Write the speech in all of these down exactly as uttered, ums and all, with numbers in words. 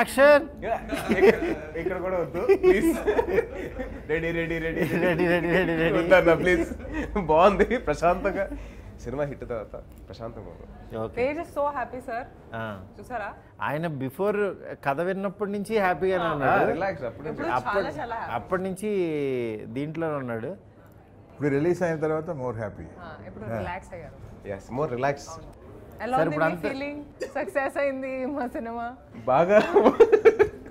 Action! Please. Ready, ready, ready, ready, ready, ready, ready. Please. Bondi, Prashantaka. Cinema hit the Prashantaka. They just so happy, sir. Chusara. I know before Kadavinapundinchi happy and honored. Relax. Apundinchi, the Intler honored. We release and more happy. Relax. Yes, more relaxed. Along with me feeling success in the cinema. Baga.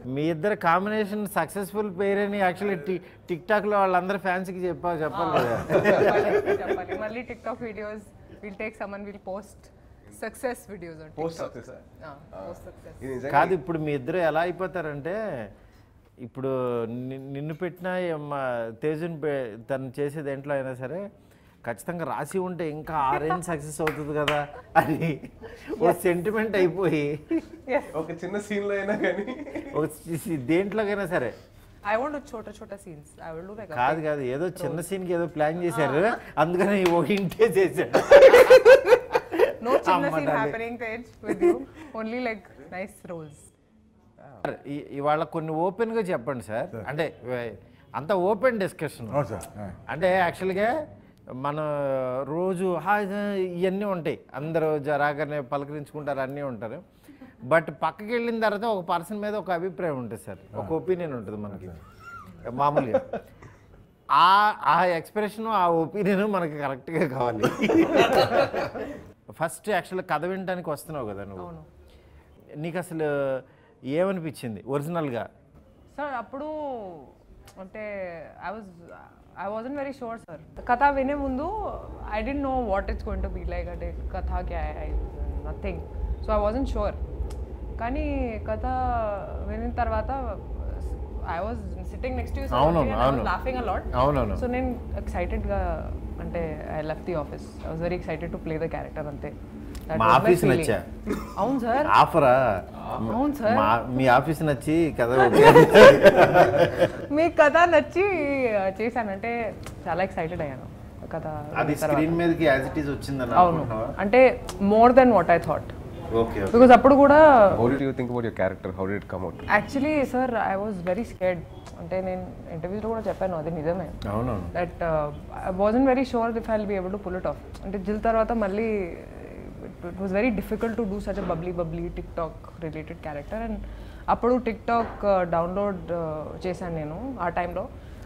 Me either combination successful parent actually TikTok lo allandar fans ki cheppa cheppali. Only TikTok videos. We'll take someone. We'll post success videos on TikTok. Post success. Ah, post success. Kadi ippudu me idre ela aipotarante. ఇప్పుడు నిన్ను పెట్టినా తేజుని తను చేసే దేంట్లో అయినా సరే ఖచ్చితంగా రాసి ఉంటే ఇంకా ఆరేం సక్సెస్ అవుతుంది కదా అది ఒక సెంటిమెంట్ అయిపోయి ఒక చిన్న సీన్లో అయినా కానీ ఒక దేంట్లోకైనా సరే I want to chota chota scenes. I will do like that. కాదు కాదు ఏదో చిన్న సీన్కి ఏదో ప్లాన్ చేశారు అందుకనే ఈ ఒకింటే చేశారు No చిన్న scene happening Tej with you. Only like nice roles. ఇవాళ కొన్ని ఓపెన్గా చెప్పండి సార్ అంటే అంత ఓపెన్ డిస్కషన్ అంటే యాక్చువల్గా మనం రోజు ఇవన్నీ ఉంటాయి అందరూ రాగానే పలకరించుకుంటారు అన్నీ ఉంటారు బట్ పక్కకి వెళ్ళిన తర్వాత ఒక పర్సన్ మీద ఒక అభిప్రాయం ఉంటుంది సార్ ఒక ఒపీనియన్ ఉంటుంది మనకి మామూలుగా ఆ ఎక్స్ప్రెషను ఆ ఒపీనియను మనకి కరెక్ట్గా కావాలి ఫస్ట్ యాక్చువల్గా కథ వినడానికి వస్తున్నావు కదా నువ్వు నీకు అసలు ఏమనిపించింది ఒరిజినల్గా సార్ అప్పుడు అంటే I was I wasn't very sure sir కథ వినే ముందు I don't know what it's going to be like అంటే కథ క్యా nothing so I wasn't sure కానీ కథ విన్న తర్వాత I was sitting next to you sir I was laughing a lot so నేను ఎక్సైటెడ్గా అంటే I left the office I was very excited to play the character అంతే మా ఆఫీస్ నచ్చా అవును సార్ ఆఫరా అవును సార్ మీ ఆఫీస్ నచ్చి కథ మీ కథ నచ్చి చేశానంటే చాలా ఎక్సైటెడ్ అయ్యాను కథ అది స్క్రీన్ మీదకి యాజ్ ఇట్ ఈస్ వచ్చిందన్న అవును అంటే more then what I thought okay because అప్పుడు కూడా how did you think about your character how did it come out actually sir I was very scared అంటే నేను ఇంటర్వ్యూలో కూడా చెప్పాను అది నిజమే అవును that I wasn't very sure if I will be able to pull it off అంటే జిల్ తర్వాత మళ్ళీ it was very difficult to do such a bubbly bubbly TikTok related character and appudu TikTok uh, download chesan nenu aa time lo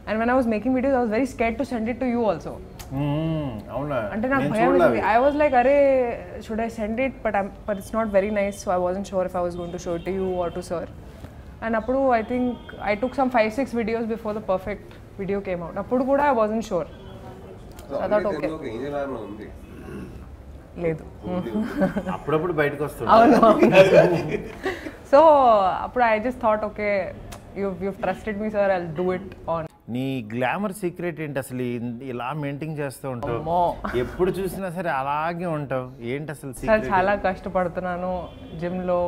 and when I was making videos I was very scared to send it to you also mm avuna ante na bhayam I was like are should I send it but I'm, but it's not very nice so I wasn't sure if I was going to show it to you or to sir and appudu I think I took some five six videos before the perfect video came out appudu kuda I wasn't sure so I thought okay ide varna undi లేదు అప్పుడప్పుడు బయటకు వస్తుంది so అప్పుడు I just thought okay you you trusted me sir I will do it on నీ glamour secret ఏంటి అసలు ఇలా maintain చేస్తూ ఉంటావు ఎప్పుడు చూసినా సరే అలాగే ఉంటావు ఏంటి అసలు సీక్రెట్ చాలా కష్టపడుతున్నాను జిమ్ లో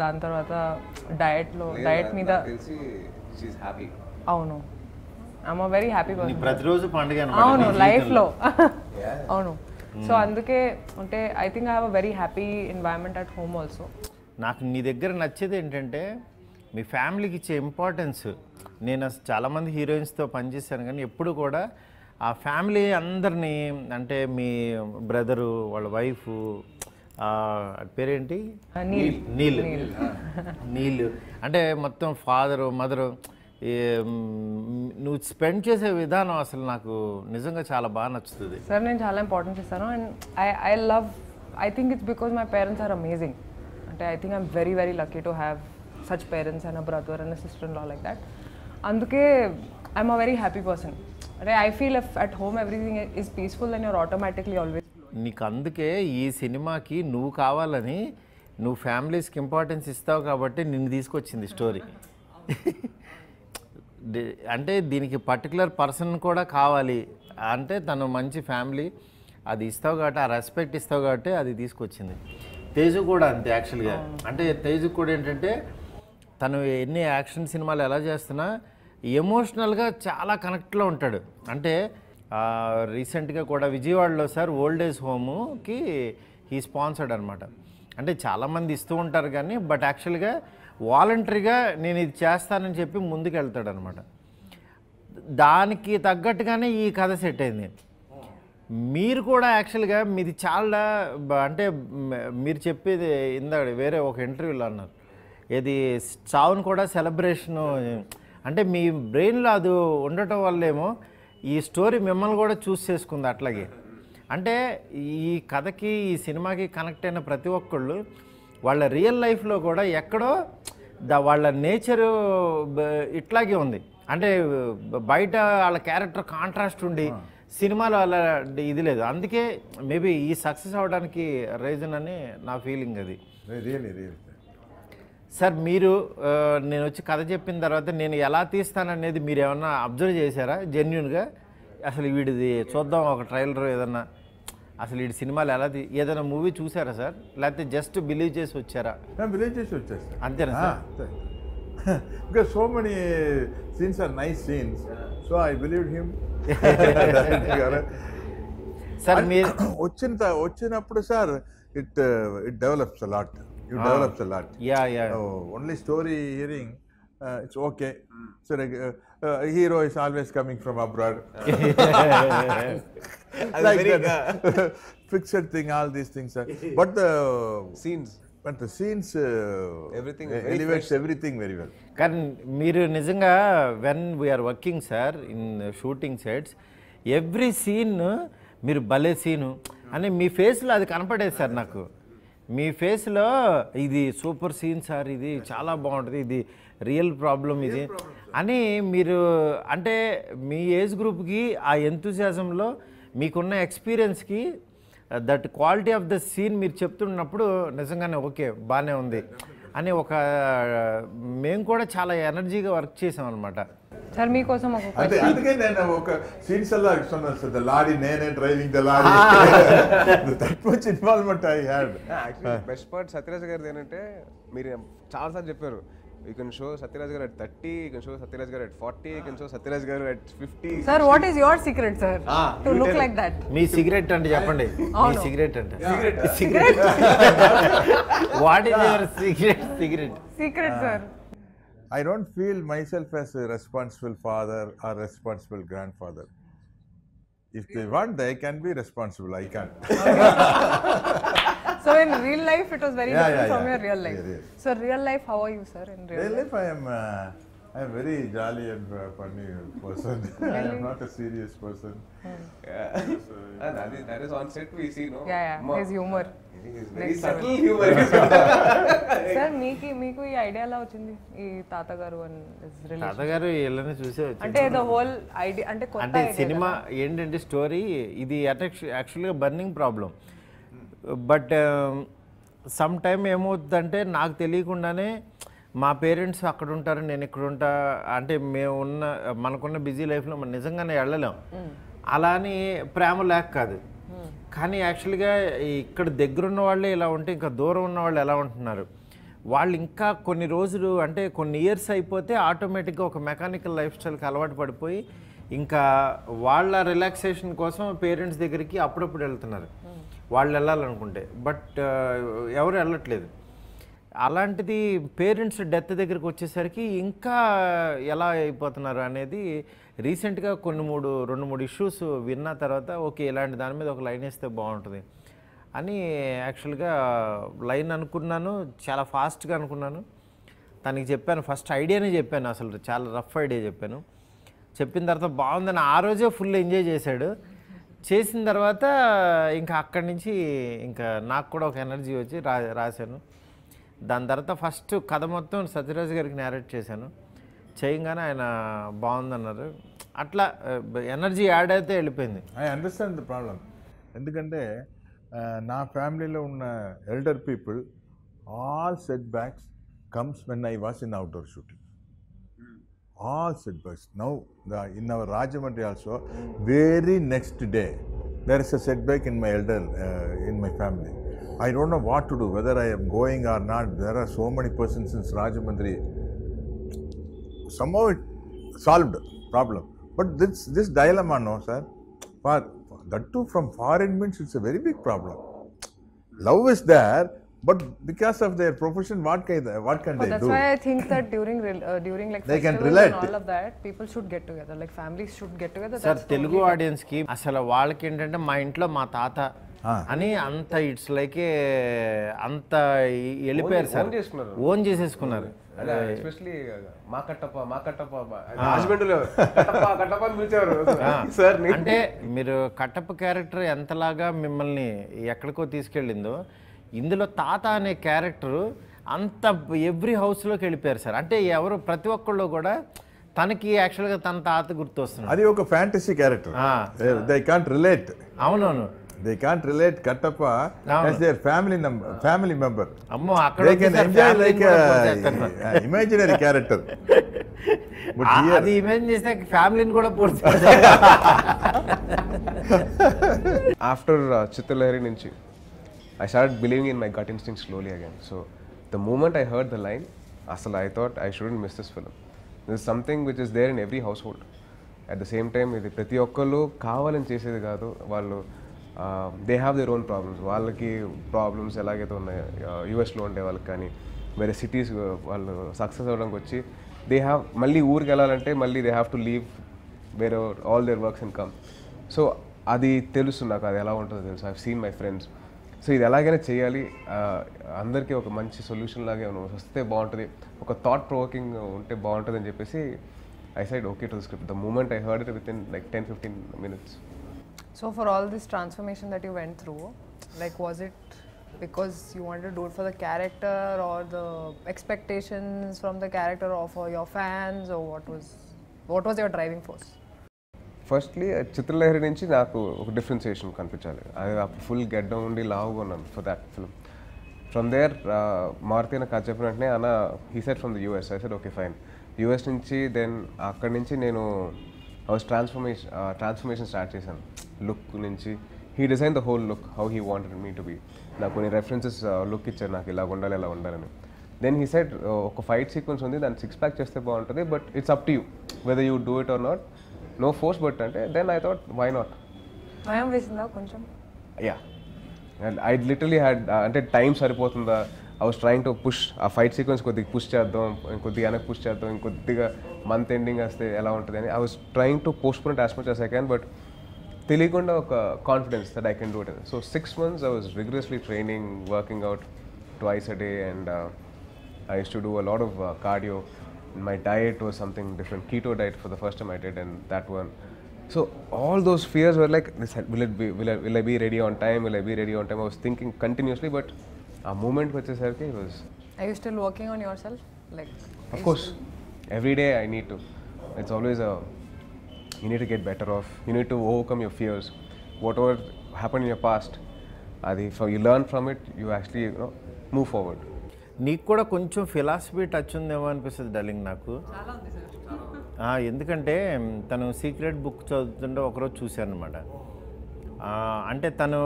దాని తర్వాత డైట్ లో డైట్ మీద షీ ఇస్ హ్యాపీ అవును I am very happy person ప్రతిరోజు పండుగ అన్నమాట అవును లైఫ్ లో అవును సో అందుకే అంటే I think I have a very happy environment at home also నాకు నీ దగ్గర నచ్చేది ఏంటంటే మీ ఫ్యామిలీకి ఇచ్చే ఇంపార్టెన్స్ నేను చాలామంది హీరోయిన్స్తో పనిచేశాను కానీ ఎప్పుడు కూడా ఆ ఫ్యామిలీ అందరినీ అంటే మీ బ్రదరు వాళ్ళ వైఫ్ పేరేంటి నీళ్ళు నీళ్ళు అంటే మొత్తం ఫాదరు మదరు నువ్వు స్పెండ్ చేసే విధానం అసలు నాకు నిజంగా చాలా బాగా నచ్చుతుంది సార్ నేను చాలా ఇంపార్టెన్స్ ఇస్తాను and I I love I think it's because my parents are amazing అంటే I think I'm very very lucky to have such parents and a brother and a sister in law like that అందుకే I'm a very happy person అంటే I feel if at home everything is peaceful and your automatically always నీకు అందుకే ఈ సినిమాకి నువ్వు కావాలని నువ్వు ఫ్యామిలీస్కి ఇంపార్టెన్స్ ఇస్తావు కాబట్టి నిన్ను తీసుకొచ్చింది స్టోరీ అంటే దీనికి పర్టికులర్ పర్సన్ కూడా కావాలి అంటే తను మంచి ఫ్యామిలీ అది ఇస్తావు కాబట్టి ఆ రెస్పెక్ట్ ఇస్తావు కాబట్టి అది తీసుకొచ్చింది తేజు కూడా అంతే యాక్చువల్గా అంటే తేజు కూడా ఏంటంటే తను ఎన్ని యాక్షన్ సినిమాలు ఎలా చేస్తున్నా ఎమోషనల్గా చాలా కనెక్ట్లో ఉంటాడు అంటే రీసెంట్గా కూడా విజయవాడలో సార్ ఓల్డ్ ఏజ్ హోమ్కి హీ స్పాన్సర్డ్ అనమాట. అంటే చాలామంది ఇస్తూ ఉంటారు కానీ బట్ యాక్చువల్గా వాలంటరీగా నేను ఇది చేస్తానని చెప్పి ముందుకు వెళ్తాడు అనమాట. దానికి తగ్గట్టుగానే ఈ కథ సెట్ అయింది. మీరు కూడా యాక్చువల్గా మీది చాలా అంటే మీరు చెప్పేది ఇందాక వేరే ఒక ఇంటర్వ్యూలో అన్నారు, ఇది చావును కూడా సెలబ్రేషను అంటే మీ బ్రెయిన్లో అది ఉండటం వల్లేమో ఈ స్టోరీ మిమ్మల్ని కూడా చూస్ చేసుకుంది. అట్లాగే అంటే ఈ కథకి ఈ సినిమాకి కనెక్ట్ అయిన ప్రతి ఒక్కళ్ళు వాళ్ళ రియల్ లైఫ్లో కూడా ఎక్కడో ద వాళ్ళ నేచరు ఇట్లాగే ఉంది. అంటే బయట వాళ్ళ క్యారెక్టర్ కాంట్రాస్ట్ ఉండి సినిమాలో అలా ఇది లేదు. అందుకే మేబీ ఈ సక్సెస్ అవడానికి రీజన్ అని నా ఫీలింగ్. అది సార్ మీరు నేను వచ్చి కథ చెప్పిన తర్వాత నేను ఎలా తీస్తాననేది మీరు ఏమన్నా అబ్జర్వ్ చేశారా జెన్యున్గా? అసలు వీడిది చూద్దాం ఒక ట్రైలర్ ఏదన్నా, అసలు వీడి సినిమాలు ఎలా ఏదైనా మూవీ చూసారా సార్, లేకపోతే జస్ట్ బిలీవ్ చేసి వచ్చారా? బిలీవ్ చేసి వచ్చారు సార్. అంతేనా sir? Because so many scenes are nice scenes, so I believed him. Sir, meer ochina ochinapudu sir it uh, it develops a lot. It ah. develops a lot. Yeah, yeah. Oh, only story hearing uh, it's okay. Mm. So like, uh, uh, hero is always coming from abroad. Like very uh, fixed thing, all these things are. But the scenes but the scenes uh, everything uh, elevates fresh. Everything very well. కానీ మీరు నిజంగా when we're working sir in shooting sets every scene మీరు భలే scene అని మీ ఫేస్లో అది కనపడేది sir. నాకు మీ ఫేస్లో ఇది సూపర్ సీన్ సార్, ఇది చాలా బాగుంటుంది, ఇది రియల్ ప్రాబ్లం ఇది అని మీరు అంటే మీ ఏజ్ గ్రూప్కి ఆ ఎంతూసియాజంలో మీకున్న ఎక్స్పీరియన్స్కి that quality of the scene మీరు చెప్తున్నప్పుడు నిజంగానే ఓకే బాగానే ఉంది అని ఒక మేము కూడా చాలా ఎనర్జీగా వర్క్ చేసాం అనమాట. సార్ మీకోసం అందుకే నేను ఒక సీన్స్ అలా ఇస్తున్నాను సార్. ద లారీ నేనే driving the lorry that much involvement I had. Actually best part Sathyaraj గారిది ఏంటంటే మీరు చాలాసార్లు చెప్పారు you can show Sathyaraj garu at thirty, you can show Sathyaraj garu at forty, you can show Sathyaraj garu at fifty. Sir what is your secret sir to look like that? మీ secret అంటే చెప్పండి. మీ secret అంటే secret what is your secret? Secret secret sir I don't feel myself as a responsible father or responsible grandfather. If they want, they can be responsible. I can't. So in real life it was very yeah, different yeah, from yeah. your real life. Yeah, yeah. So real life, how are you sir in real, real life? life I am uh, I am very jolly and uh, funny person. Really? I am not a serious person. Hmm. Yeah. So, yeah. And that is, that is on set we see, no? Yeah, yeah. His humor. Subtle humour. Sir మీకు మీకు ఈ idea ఎలా వచ్చింది? ఈ తాతగారు తాతగారు వీళ్ళని చూసే అంటే ద హోల్ ఐడియా అంటే అంటే సినిమా ఏంటంటే స్టోరీ ఇది యాక్చువల్గా burning problem. But some time ఏమవుతుందంటే నాకు తెలియకుండానే మా పేరెంట్స్ అక్కడ ఉంటారు, నేను ఇక్కడ ఉంటా అంటే మేము ఉన్న మనకున్న బిజీ లైఫ్లో మనం నిజంగానే వెళ్ళలేం. అలా అని ప్రేమ లేక కాదు, కానీ యాక్చువల్గా ఇక్కడ దగ్గరున్న వాళ్ళే ఇలా ఉంటే ఇంకా దూరం ఉన్న వాళ్ళు ఎలా ఉంటున్నారు, వాళ్ళు ఇంకా కొన్ని రోజులు అంటే కొన్ని ఇయర్స్ అయిపోతే ఆటోమేటిక్గా ఒక మెకానికల్ లైఫ్ స్టైల్కి అలవాటు పడిపోయి ఇంకా వాళ్ళ రిలాక్సేషన్ కోసం పేరెంట్స్ దగ్గరికి అప్పుడప్పుడు వెళ్తున్నారు వాళ్ళు వెళ్ళాలనుకుంటే, బట్ ఎవరు వెళ్ళట్లేదు. అలాంటిది పేరెంట్స్ డెత్ దగ్గరికి వచ్చేసరికి ఇంకా ఎలా అయిపోతున్నారు అనేది రీసెంట్గా కొన్ని మూడు రెండు మూడు ఇష్యూస్ విన్న తర్వాత ఓకే ఇలాంటి దాని మీద ఒక లైన్ వేస్తే బాగుంటుంది అని యాక్చువల్గా లైన్ అనుకున్నాను, చాలా ఫాస్ట్గా అనుకున్నాను. తనకి చెప్పాను, ఫస్ట్ ఐడియానే చెప్పాను, అసలు చాలా రఫ్ ఐడియా చెప్పాను. చెప్పిన తర్వాత బాగుందని ఆ రోజే ఫుల్ ఎంజాయ్ చేశాడు. చేసిన తర్వాత ఇంకా అక్కడి నుంచి ఇంకా నాకు కూడా ఒక ఎనర్జీ వచ్చి రా రాశాను దాని తర్వాత ఫస్ట్ కథ మొత్తం సత్యరాజ్ గారికి నేరేట్ చేశాను. చేయంగానే ఆయన బాగుందన్నారు. అట్లా ఎనర్జీ యాడ్ అయితే వెళ్ళిపోయింది. I understand the problem. ఎందుకంటే నా ఫ్యామిలీలో ఉన్న elder people all setbacks comes when I was in outdoor shooting. All setbacks now in our Rajahmundry also very next day there is a setback in my elder in my family. I don't know what to do, whether I am going or not. There are so many persons in Rajahmundry. Somehow it solved problem, but this this dilemma, no sir, For, that too from foreign means it's a very big problem. Love is there, but because of their profession, what can they, what can oh, they that's do? That's why I think that during uh, during like they can relate. All of that, people should get together. Like families should get together. Sir, Telugu audience ki asala vaalki entante ma intlo ma tata ani anta it's like anta eliparu sir. Own chesesukunnaru. Especially ma kattappa ma kattappa husband lo kattappa kattappa ani piluchevaru sir ni. Ante meeru kattappa character enta laga mimmalni ekkadiko teeskellindo. ఇందులో తాత అనే character అంత every హౌస్లోకి వెళ్ళిపోయారు sir. అంటే ఎవరు ప్రతి ఒక్కళ్ళు కూడా తనకి యాక్చువల్గా తన తాత గుర్తు వస్తుంది. అది ఒక fantasy character. They can't relate. అవునవును. They can't relate Kattappa as their family member family member. అమ్మో అక్కడ they can enjoy like imaginary character. అది ఇమేజిన్ చేస్తే ఫ్యామిలీని కూడా పోర్చేస్తారు. ఆఫ్టర్ చిత్రలహరి నుంచి I started believing in my gut instinct slowly again. So, the moment I heard the line, asala, I thought I shouldn't miss this film. This is something which is there in every household. At the same time, they have their own problems. They problems U S where cities success. They have they have to leave where all their works and come. So, I've seen my friends. So ఇది ఎలాగైనా చేయాలి, అందరికీ ఒక మంచి solution లాగే వస్తే బాగుంటుంది, ఒక థాట్ ప్రొవోకింగ్ ఉంటే బాగుంటుంది అని చెప్పేసి I said okay to the script. The moment I heard it with in like ten fifteen minutes. So for all this transformation that you went through, like was it because you want to do it for the character or the expectations from the character or for your fans or what was what was your driving force? Firstly Chitralahari నుంచి నాకు ఒక differentiation కనిపించాలి, అది full గెడ్డ ఉండి లావుగా ఉన్నాను for that film. From there Maruthi నాకు చెప్పినట్టునే అన్న he said from the US, I said okay fine. US నుంచి దెన్ అక్కడి నుంచి నేను I was transformation transformation start చేశాను లుక్ నుంచి. He design the whole look how he wanted me to be. నాకు కొన్ని రెఫరెన్సెస్ లుక్ ఇచ్చారు, నాకు ఇలా ఉండాలి ఇలా ఉండాలని. దెన్ హీ సెడ్ ఒక ఫైట్ సీక్వెన్స్ ఉంది, దాన్ని సిక్స్ ప్యాక్ చేస్తే బాగుంటుంది, but it's up to you whether you do it or not. No force, but then I thought, why not? I am wasting now, Kuncham. Yeah, and I literally had uh, until time saripotunda. I was trying to push a fight sequence kodi push cheyadam, kodi ana push cheyadam, kodiga month ending aste ela untadani. I was trying to postpone it as much as I can, but teligunda oka confidence that I can do it. So six months I was rigorously training, working out twice a day, and uh, I used to do a lot of uh, cardio. My diet was something different, keto diet for the first time I did, and that one. So all those fears were like, will it be, will I, will I be ready on time? Will I be ready on time? I was thinking continuously, but a moment which is okay was. Are you still working on yourself? Like. Of course, every day I need to. It's always a. You need to get better off. You need to overcome your fears. Whatever happened in your past, adi, so you learn from it. You actually, you know, move forward. నీకు కూడా కొంచెం philosophy touch ఉందేమో అనిపిస్తుంది darling నాకు. ఎందుకంటే తను secret book చదువుతుంటే ఒకరోజు చూశాను అనమాట. అంటే తను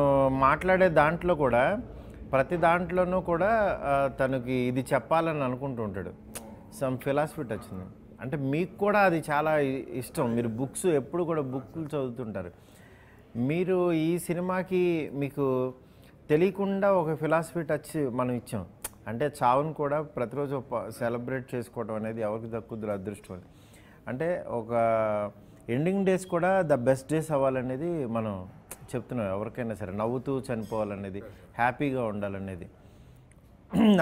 మాట్లాడే దాంట్లో కూడా ప్రతి దాంట్లోనూ కూడా తనకి ఇది చెప్పాలని అనుకుంటూ ఉంటాడు. సమ్ ఫిలాసఫీ టచ్ ఉంది. అంటే మీకు కూడా అది చాలా ఇష్టం, మీరు బుక్స్ ఎప్పుడు కూడా బుక్లు చదువుతుంటారు. మీరు ఈ సినిమాకి మీకు తెలియకుండా ఒక ఫిలాసఫీ టచ్ మనం ఇచ్చాం. అంటే చావును కూడా ప్రతిరోజు సెలబ్రేట్ చేసుకోవడం అనేది ఎవరికి దక్కుద్దు అదృష్టం. అంటే ఒక ఎండింగ్ డేస్ కూడా ద బెస్ట్ డేస్ అవ్వాలనేది మనం చెప్తున్నాం ఎవరికైనా సరే, నవ్వుతూ చనిపోవాలనేది, హ్యాపీగా ఉండాలనేది.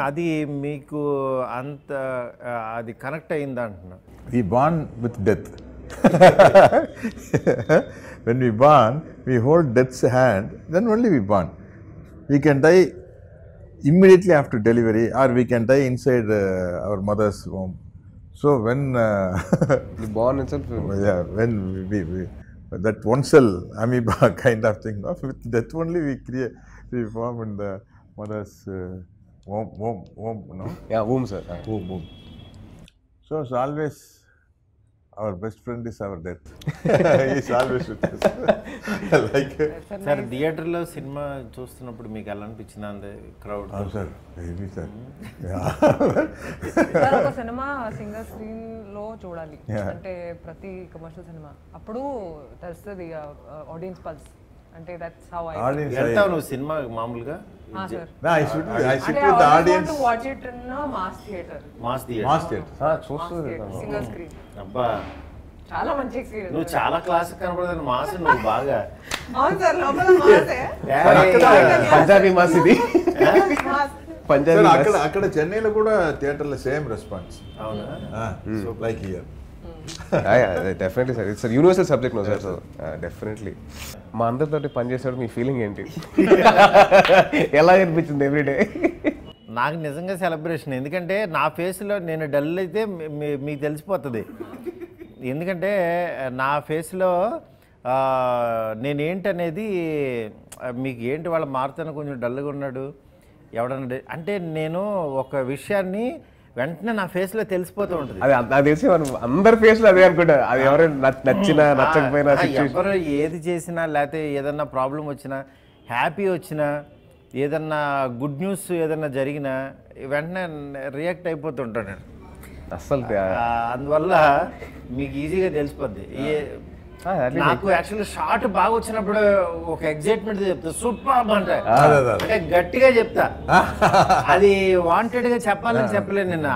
అది మీకు అంత అది కనెక్ట్ అయిందా అంటున్నా? We born with death. When we born we hold death's hand, then only we born. We can die immediately after delivery, or we can die inside uh, our mother's womb. So when uh, the born itself, yeah, when we, we, we, that one cell amoeba kind of thing, no? With that only we create, we form in the mother's uh, womb, womb, womb, no? Yeah, womb, sir. Womb, womb. So it's always Our best friend is our death. He is always with us. Like sir, theater lo cinema chustunappudu meeku ela anipichina and crowd. Ah sir, heavy sir. Sir, oka cinema single screen lo chodali. Ante prati commercial cinema. Appudu telustadi audience pulse. Ante that's how I. Audience. Entha nu cinema maamuluga. Ah sir. No, I should be. I should put the audience. I want to watch it in a mass theater. Mass theater. Mass theater. Ah, chustunadu. Single screen. అబ్బా చాలా మంచి experience. నువ్వు చాలా classic కనబడదని mass నువ్వు బాగా. అవును sir లోపల మాసే. Punjabi mass ఇది. పంజాబీ మాస్. అక్కడ అక్కడ చెన్నైలో కూడా థియేటర్ లో సేమ్ రెస్పాన్స్. అవునా? ఆ so like here. Yeah definitely sir. It's a universal subject no sir. Definitely. మా అందరితోటి పని చేసాడు మీ ఫీలింగ్ ఏంటి? ఎలా అనిపిస్తుంది ఎవ్రీ డే? నాకు నిజంగా సెలబ్రేషన్. ఎందుకంటే నా ఫేస్లో నేను డల్ అయితే మీకు తెలిసిపోతుంది. ఎందుకంటే నా ఫేస్లో నేనేంటనేది మీకు ఏంటి వాళ్ళు మారుతాను కొంచెం డల్గా ఉన్నాడు ఎవడన్నా అంటే నేను ఒక విషయాన్ని వెంటనే నా ఫేస్లో తెలిసిపోతూ ఉంటుంది. అది నాకు తెలిసి మనం అందరి ఫేస్లో అదే అనుకుంటారు. అది ఎవరైనా నచ్చినా నచ్చకపోయినా ఎవరు ఏది చేసినా లేకపోతే ఏదన్నా ప్రాబ్లం వచ్చినా హ్యాపీ వచ్చినా ఏదన్నా గుడ్ న్యూస్ ఏదన్నా జరిగినా వెంటనే రియాక్ట్ అయిపోతుంటాను నేను అస్సలు. అందువల్ల మీకు ఈజీగా తెలిసిపోద్ది. నాకు యాక్చువల్లీ షార్ట్ బాగా వచ్చినప్పుడు ఒక ఎగ్జైట్మెంట్ చెప్తా సూపర్ అంటే గట్టిగా చెప్తా. అది వాంటెడ్గా చెప్పాలని చెప్పలేను నేను.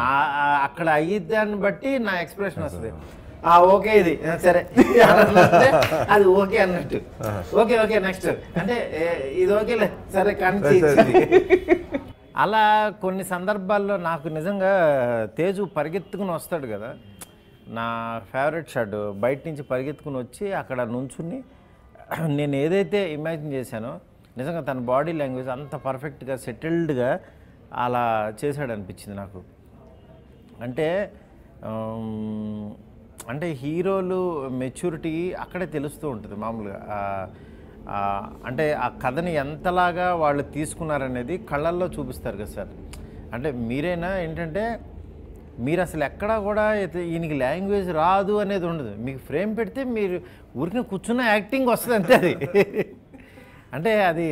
అక్కడ అయ్యిద్దాన్ని బట్టి నా ఎక్స్ప్రెషన్ వస్తుంది. ఓకే ఇది సరే అది ఓకే అన్నట్టు ఓకే ఓకే నెక్స్ట్ అంటే ఇది ఓకేలే సరే కంటి అలా కొన్ని సందర్భాల్లో నాకు నిజంగా తేజు పరిగెత్తుకుని వస్తాడు కదా నా ఫేవరెట్ షాట్ బయట నుంచి పరిగెత్తుకుని వచ్చి అక్కడ నుంచుని నేను ఏదైతే ఇమాజిన్ చేశానో నిజంగా తన బాడీ లాంగ్వేజ్ అంత పర్ఫెక్ట్గా సెటిల్డ్గా అలా చేశాడు అనిపించింది నాకు. అంటే అంటే హీరోలు మెచ్యూరిటీ అక్కడే తెలుస్తూ ఉంటుంది మామూలుగా. అంటే ఆ కథని ఎంతలాగా వాళ్ళు తీసుకున్నారనేది కళ్ళల్లో చూపిస్తారు కదా సార్. అంటే మీరైనా ఏంటంటే మీరు అసలు ఎక్కడా కూడా ఈయనకి లాంగ్వేజ్ రాదు అనేది ఉండదు. మీకు ఫ్రేమ్ పెడితే మీరు ఊరికి కూర్చున్న యాక్టింగ్ వస్తుంది అంతే. అది అంటే అది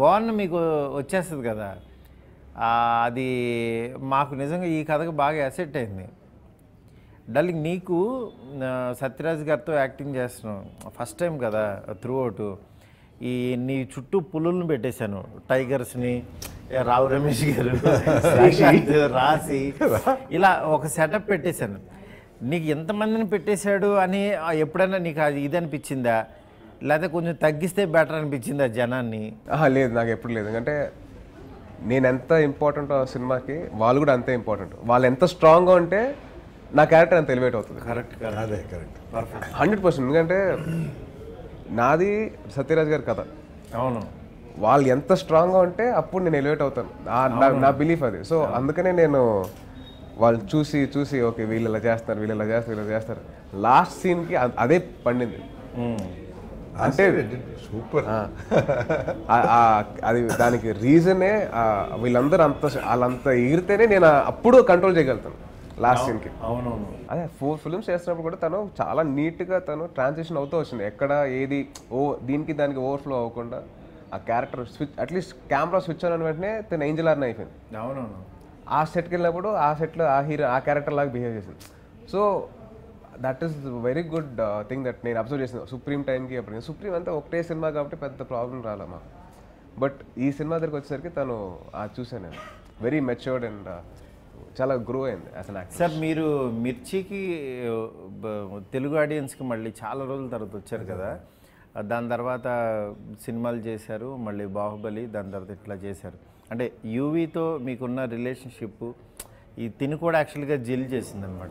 బాగున్న మీకు వచ్చేస్తుంది కదా. అది మాకు నిజంగా ఈ కథకు బాగా అసెట్ అయింది. డార్లింగ్ నీకు సత్యరాజ్ గారితో యాక్టింగ్ చేస్తున్నావు ఫస్ట్ టైం కదా. త్రూ అవుట్ ఈ నీ చుట్టూ పులులను పెట్టేశాను టైగర్స్ని రావు రమేష్ గారు రాసి ఇలా ఒక సెటప్ పెట్టేశాను. నీకు ఎంతమందిని పెట్టేశాడు అని ఎప్పుడైనా నీకు అది ఇది అనిపించిందా లేకపోతే కొంచెం తగ్గిస్తే బెటర్ అనిపించిందా జనాన్ని? లేదు నాకు ఎప్పుడు లేదు. ఎందుకంటే నేను ఎంత ఇంపార్టెంట్ ఆ సినిమాకి వాళ్ళు కూడా అంతే ఇంపార్టెంట్. వాళ్ళు ఎంత స్ట్రాంగ్గా ఉంటే నా క్యారెక్టర్ అంత ఎలివేట్ అవుతుంది. కరెక్ట్ అదే కరెక్ట్ హండ్రెడ్ పర్సెంట్. ఎందుకంటే నాది సత్యరాజ్ గారి కథ. అవును వాళ్ళు ఎంత స్ట్రాంగ్గా ఉంటే అప్పుడు నేను ఎలివేట్ అవుతాను. నా బిలీఫ్ అది. సో అందుకనే నేను వాళ్ళు చూసి చూసి ఓకే వీళ్ళు ఇలా చేస్తారు వీళ్ళు ఇలా చేస్తారు వీళ్ళు చేస్తారు లాస్ట్ సీన్కి అదే పండింది అంటే సూపర్. అది దానికి రీజనే వీళ్ళందరూ అంత వాళ్ళంత ఎగిరితేనే నేను అప్పుడు కంట్రోల్ చేయగలుగుతాను లాస్ట్ సీన్కి. అవునవును అదే ఫోర్ ఫిల్మ్స్ చేస్తున్నప్పుడు కూడా తను చాలా నీట్గా తను ట్రాన్సిషన్ అవుతూ వచ్చింది. ఎక్కడ ఏది ఓ దీనికి దానికి ఓవర్ఫ్లో అవ్వకుండా ఆ character switch at least camera switch on అని వెంటనే తను ఏంజల్ ఆర్ని అయిపోయింది. అవునవును ఆ సెట్కి వెళ్ళినప్పుడు ఆ సెట్లో ఆ హీరో ఆ క్యారెక్టర్ లాగా బిహేవ్ చేసింది. So that is very good thing that నేను అబ్జర్వ్ చేసింది. సుప్రీం టైంకి అప్పుడు సుప్రీం అంతా ఒకటే సినిమా కాబట్టి పెద్ద ప్రాబ్లం రాలేమా. బట్ ఈ సినిమా దగ్గరికి వచ్చేసరికి తను అది చూసాను నేను వెరీ మెచ్యూర్డ్ అండ్ చాలా గ్రో అయింది అసలు. సార్ మీరు మిర్చికి తెలుగు ఆడియన్స్కి మళ్ళీ చాలా రోజుల తర్వాత వచ్చారు కదా. దాని తర్వాత సినిమాలు చేశారు మళ్ళీ బాహుబలి దాని తర్వాత ఇట్లా చేశారు. అంటే యూవీతో మీకున్న రిలేషన్షిప్ ఈ తిని కూడా యాక్చువల్గా జిల్ చేసింది అనమాట.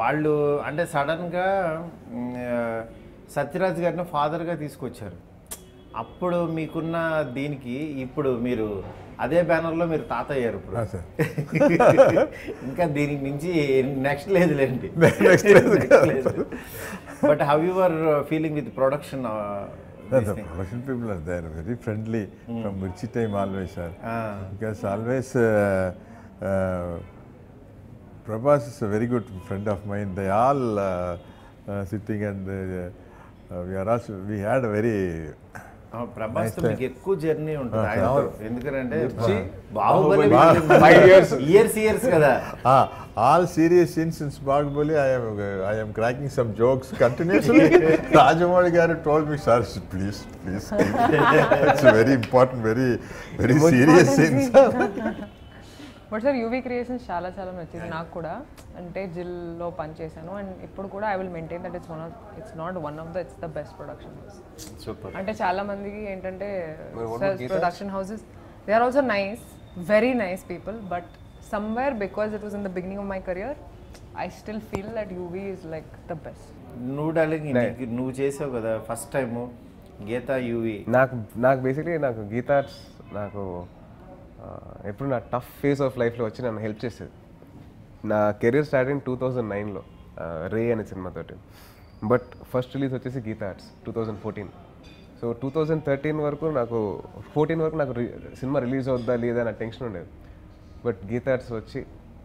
వాళ్ళు అంటే సడన్గా సత్యరాజ్ గారిని ఫాదర్గా తీసుకొచ్చారు. అప్పుడు మీకున్న దీనికి ఇప్పుడు మీరు అదే బ్యానర్లో మీరు తాత అయ్యారు. ఇప్పుడు ఇంకా దీనికి మించి నెక్స్ట్ లేదు లేండి. But how you are feeling with production? Production people are they are very friendly from Mirchi time always sir. Because always Prabhas is a very good friend of mine. They all uh, uh, sitting and uh, uh, we are also, we had a very Oh, Prabhas to make a journey on I know. Baahubali five years, years, years. Ah, all serious scenes since Baahubali, I am, uh, I am cracking some jokes continuously. Rajamouli garu told me, sir, please, please. It's a very important, very, very serious scenes. But sir, U V creations chala chala nachindi naaku kuda ante Jill lo pan chesanu and ippudu kuda I will maintain that it's one of it's not one of the it's the best production house. Super. Ante chala mandiki entante production houses they are also nice, very nice people, but somewhere because it was in the beginning of my career, I still feel that U V is like the best. No darling, you chesav kada first time Geetha U V. Naaku naaku basically naaku Geetha Arts naaku ఎప్పుడు నా tough phase of లైఫ్లో వచ్చి నన్ను help చేసేది. నా career start అయింది two thousand నైన్లో రే అనే సినిమాతోటి. బట్ ఫస్ట్ రిలీజ్ వచ్చేసి Geetha Arts two thousand fourteen. So two thousand thirteen వరకు నాకు ఫోర్టీన్ వరకు నాకు సినిమా రిలీజ్ అవుద్దా లేదా నా టెన్షన్ ఉండేది. బట్ గీతా ఆర్ట్స్ వచ్చి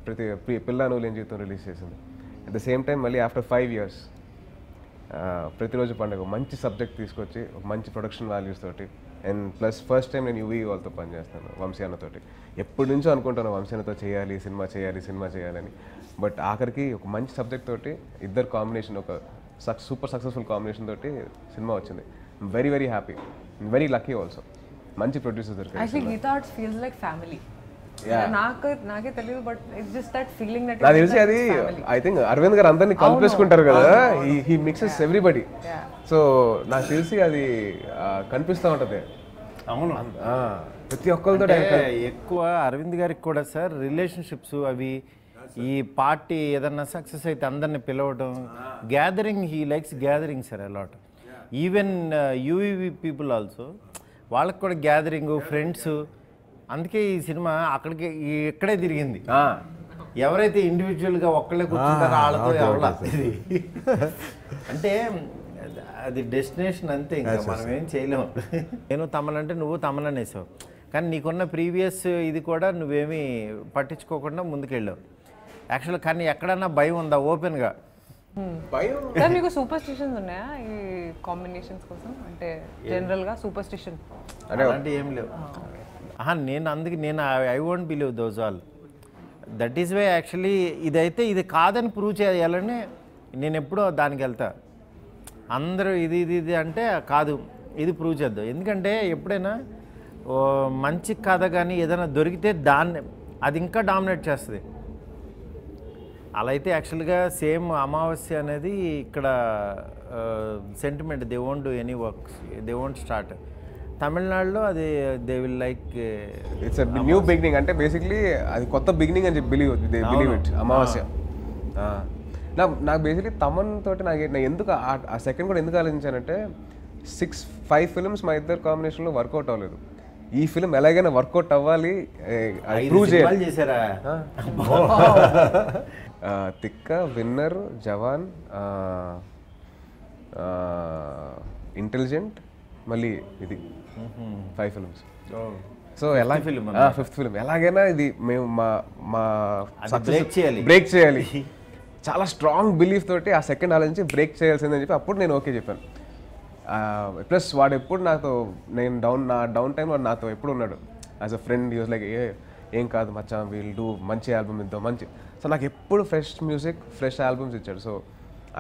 ప్రతి పిల్ల నువ్వు లేని జీవితం రిలీజ్ చేసింది. అట్ ద సేమ్ టైం మళ్ళీ after five years Prathiroju Pandaga మంచి సబ్జెక్ట్ తీసుకొచ్చి మంచి ప్రొడక్షన్ వాల్యూస్ తోటి అండ్ ప్లస్ ఫస్ట్ టైం నేను యూవీ వాళ్ళతో పనిచేస్తాను వంశీ అన్నతోటి. ఎప్పటి నుంచో అనుకుంటాను వంశీ అన్నతో చేయాలి సినిమా చేయాలి సినిమా చేయాలని. బట్ ఆఖరికి ఒక మంచి సబ్జెక్ట్ తోటి ఇద్దరు కాంబినేషన్ ఒక సక్ సూపర్ సక్సెస్ఫుల్ కాంబినేషన్ తోటి సినిమా వచ్చింది. Very very happy, very lucky also. మంచి ప్రొడ్యూసర్ దొరికారు. Actually Geetha arts feels like family. నాకు నాకే తెలియదు but it's just that feeling that నాకు తెలిసి అది ఐ థింక్ అరవింద్ గారు అందరినీ కల్పేసుకుంటారు కదా. He mixes everybody. సో నాకు తెలిసి అది కనిపిస్తూ ఉంటుంది. అవును, ప్రతి ఒక్కరితో ఎక్కువ అరవింద్ గారికి కూడా సార్ రిలేషన్షిప్స్ అవి ఈ పార్టీ ఏదన్నా సక్సెస్ అయితే అందరిని పిలవడం gathering. He likes gathering sir a lot. Even UV people also వాళ్ళకి కూడా గ్యాదరింగ్ ఫ్రెండ్స్. అందుకే ఈ సినిమా అక్కడికి ఇక్కడే తిరిగింది. ఎవరైతే ఇండివిజువల్గా ఒక్కళ్ళే కూర్చుంటారో వాళ్ళతో ఎవరా ఇది అంటే అది డెస్టినేషన్ అంతే, ఇంకా మనం ఏం చేయలేము. నేను తమనంటే నువ్వు తమననేసావు కానీ నీకున్న ప్రీవియస్ ఇది కూడా నువ్వేమీ పట్టించుకోకుండా ముందుకెళ్ళావు యాక్చువల్గా. కానీ ఎక్కడన్నా భయం ఉందా ఓపెన్గా? భయం సార్. మీకు సూపర్ స్టిషన్స్ ఉన్నాయా ఈ కాంబినేషన్స్ కోసం? అంటే జనరల్గా సూపర్ స్టిషన్ అంటే ఏం లేవు. నేను అందుకే నేను I won't believe those all. That is way actually ఇదైతే ఇది కాదని ప్రూవ్ చేయాలని నేను ఎప్పుడో దానికి వెళ్తా. అందరూ ఇది ఇది ఇది అంటే కాదు, ఇది ప్రూవ్ చేద్దాం. ఎందుకంటే ఎప్పుడైనా మంచి కథ కానీ ఏదైనా దొరికితే దాన్ని అది ఇంకా డామినేట్ చేస్తుంది. అలా అయితే యాక్చువల్గా సేమ్ అమావాస్య అనేది ఇక్కడ sentiment. They won't do any works, they won't start. తమిళనాడులో అది they will like it's new beginning అంటే బేసిక్లీ అది కొత్త బిగినింగ్ అని బిలీవ్ దే బిలీవ్ ఇట్ అమావాస్య. నా నాకు బేసిక్లీ తమన్ తోటి నాకు నేను ఎందుకు ఆ సెకండ్ కూడా ఎందుకు ఆలోచించానంటే సిక్స్ ఫైవ్ ఫిల్మ్స్ మా ఇద్దరు కాంబినేషన్లో వర్కౌట్ అవ్వలేదు. ఈ ఫిల్మ్ ఎలాగైనా వర్కౌట్ అవ్వాలి, ప్రూవ్ చేయాలి. తిక్క, విన్నర్, జవాన్, ఇంటెలిజెంట్, మళ్ళీ ఇది ఫైవ్ ఫిల్మ్స్. సో ఎలా ఫిల్మ్ ఫిఫ్త్ ఫిల్మ్ ఎలాగైనా ఇది మేము మా మా బ్రేక్ చేయాలి చాలా స్ట్రాంగ్ బిలీఫ్ తోటి ఆ సెకండ్ ఆలోచించి బ్రేక్ చేయాల్సిందని చెప్పి అప్పుడు నేను ఓకే చెప్పాను. ప్లస్ వాడు ఎప్పుడు నాతో నేను డౌన్ నా డౌన్ టైం వాడు నాతో ఎప్పుడు ఉన్నాడు as a friend. Use like a ఏం కాదు మచ్చా, వీల్ డూ మంచి ఆల్బమ్ ఇద్దాం మంచి. సో నాకు ఎప్పుడు ఫ్రెష్ మ్యూజిక్ ఫ్రెష్ ఆల్బమ్స్ ఇచ్చాడు. సో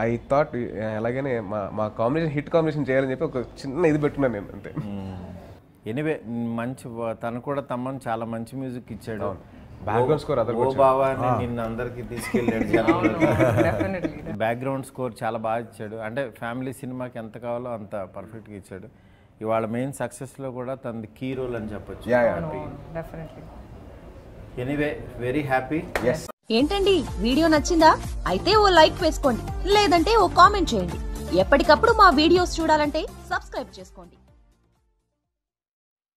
ఐ థాట్ ఎలాగైనా మా మా కాంబినేషన్ హిట్ కాంబినేషన్ చేయాలని చెప్పి ఒక చిన్న ఇది పెట్టున్నాను నేను అంతే. ఎనీవే మంచి తను కూడా తమను చాలా మంచి మ్యూజిక్ ఇచ్చాడు. బ్యాక్గ్రౌండ్ స్కోర్ నిన్న అందరికి తీసుకెళ్ళాడు. బ్యాక్గ్రౌండ్ స్కోర్ చాలా బాగా ఇచ్చాడు. అంటే ఫ్యామిలీ సినిమాకి ఎంత కావాలో అంత పర్ఫెక్ట్గా ఇచ్చాడు. ఇవాళ మెయిన్ సక్సెస్లో కూడా తనది కీ రోల్ అని చెప్పచ్చు. Anyway very happy. ఏంటండి వీడియో నచ్చిందా? అయితే ఓ లైక్ వేసుకోండి, లేదంటే ఓ కామెంట్ చేయండి. ఎప్పటికప్పుడు మా వీడియోస్ చూడాలంటే సబ్స్క్రైబ్ చేసుకోండి.